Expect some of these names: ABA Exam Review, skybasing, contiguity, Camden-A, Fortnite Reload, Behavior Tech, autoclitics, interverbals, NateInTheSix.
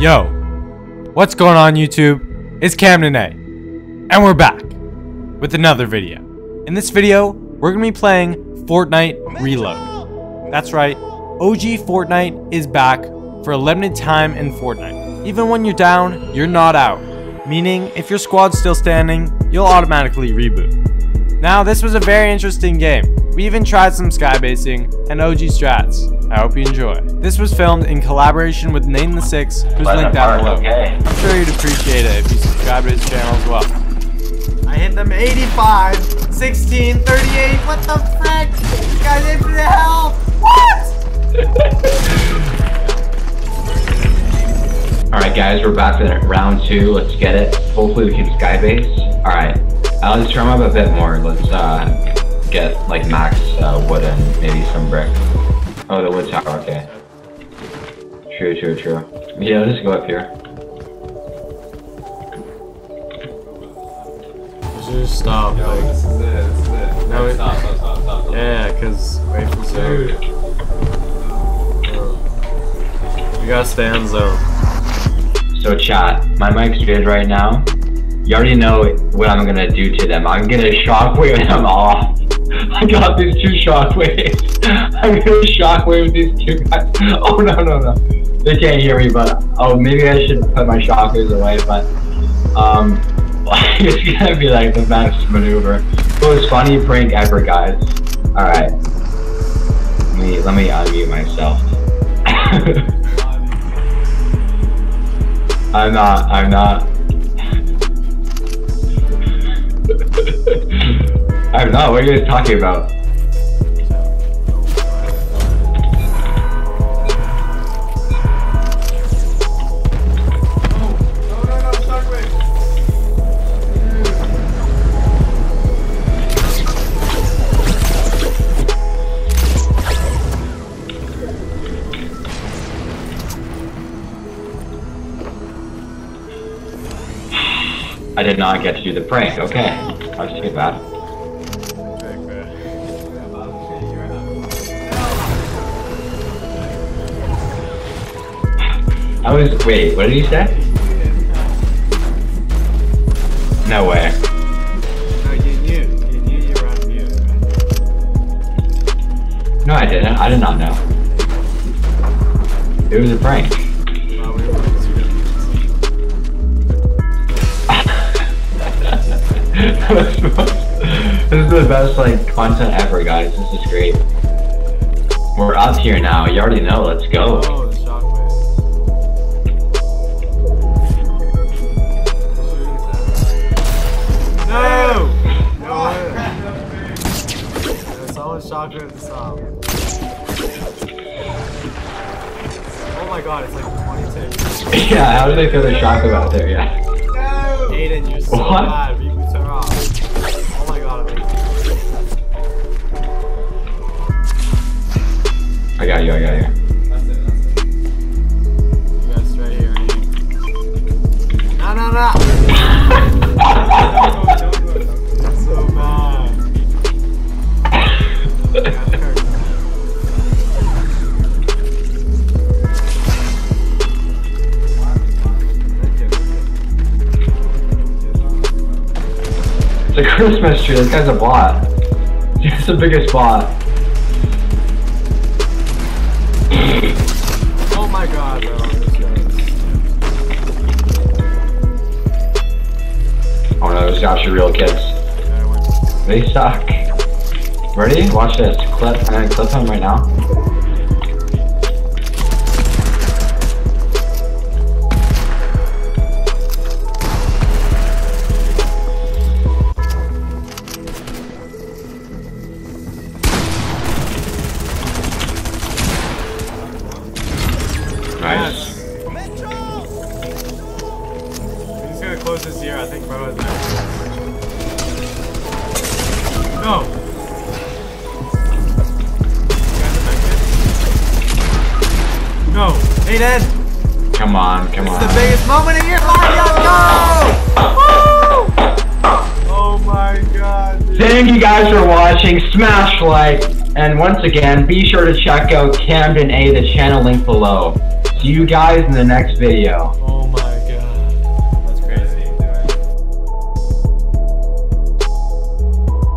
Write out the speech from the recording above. Yo, what's going on YouTube? It's Camden-A, and we're back with another video. In this video, we're gonna be playing Fortnite Reload. That's right, OG Fortnite is back for a limited time in Fortnite. Even when you're down, you're not out. Meaning, if your squad's still standing, you'll automatically reboot. Now, this was a very interesting game. We even tried some skybasing and OG strats. I hope you enjoy. This was filmed in collaboration with NateInTheSix, who's linked down below. Okay. I'm sure you'd appreciate it if you subscribe to his channel as well. I hit them 85, 16, 38. What the frick? This guy's in for the hell. What? Alright, guys, we're back to round two. Let's get it. Hopefully, we can skybase. Alright, I'll just turn up a bit more. Let's, get like max wood and maybe some brick. Oh, the wood tower, okay. True. Yeah, I'll just go up here. Just stop. Yo, like, this is it, No, wait, stop. Yeah, because wait for zone. We gotta stay on zone. So chat, my mic's good right now. You already know what I'm gonna do to them. I'm gonna shockwave them off. I got these two shockwaves. I'm gonna shockwave these two guys. Oh no. They can't hear me, but oh, maybe I should put my shockwaves away, but it's gonna be like the best maneuver. It was funny prank ever, guys. Alright. Let me unmute myself. I'm not, what are you guys talking about? I did not get to do the prank, okay. I'll just get that. Wait, what did you say? No way. No, you knew you were on mute. No, I didn't. I did not know. It was a prank. This is the best like content ever, guys. This is great. We're up here now. You already know. Let's go. Oh, the shockwave. No! No! It's all a shockwave to stop. Oh my god, it's like 22. Yeah, how did they feel the shockwave out there? Yeah. No! Aiden, you're so bad. Oh my god, I got you. That's it. You got straight here, you. No! That's so bad. The Christmas tree, this guy's a bot. He's the biggest bot. Oh my god, bro. Oh no, those guys are real kids. They suck. Ready? Watch this. Clip. I'm gonna clip him right now. Nice. He's gonna close this year, I think, bro. No! No! Hey, Dad! Come on. It's the biggest moment in your life! Let's go! Woo! Oh my god, dude. Thank you guys for watching. Smash like. And once again, be sure to check out Camden-A, the channel link below. See you guys in the next video.